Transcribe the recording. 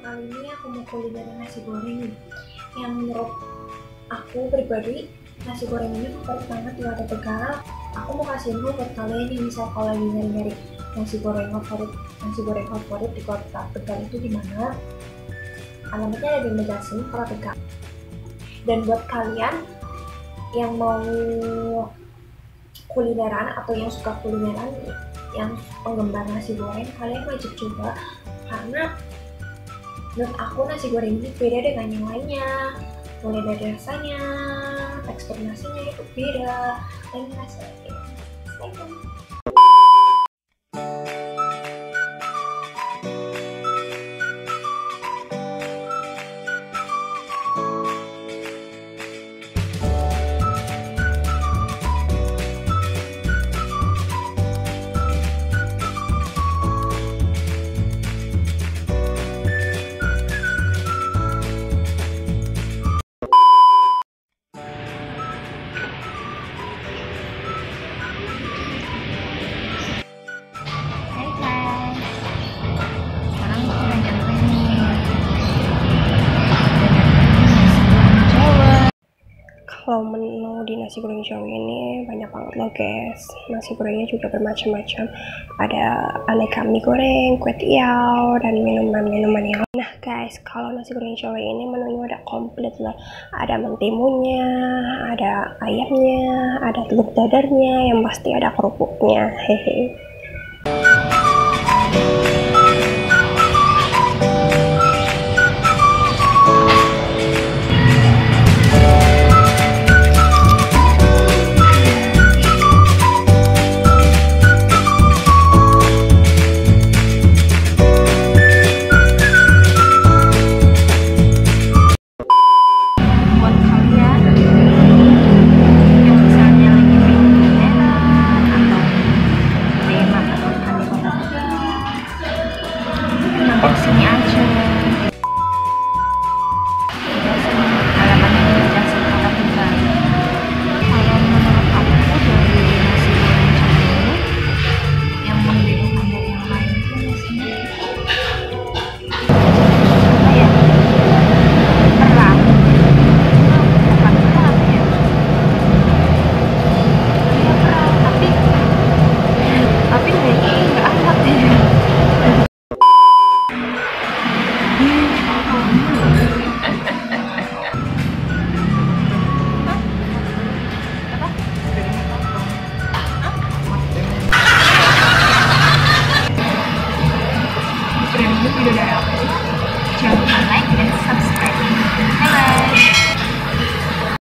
kali ini aku mau kulinerin nasi goreng yang menurut aku pribadi nasi goreng ini favorit banget di Kota Tegal. Aku mau kasih info buat kalian yang bisa kalau lagi nyari-nyari nasi goreng favorit di Kota Tegal itu di mana? Alamatnya ada di meja sini Kota Tegal. Dan buat kalian yang mau kulineran atau yang suka kulineran, yang penggemar nasi goreng, kalian wajib coba karena menurut aku nasi goreng ini beda dengan yang lainnya. Mulai dari rasanya, tekstur nasinya itu beda dan rasanya itu. Kalau menu di nasi goreng cawui ini banyak banget loh guys. Nasi gorengnya juga bermacam-macam, ada aneka mie goreng, kue tiaw, dan minuman-minuman yang. Nah guys, kalau nasi goreng cawui ini menunya udah komplit loh. Ada mentimunnya, ada ayamnya, ada telur dadarnya, yang pasti ada kerupuknya. Hehe.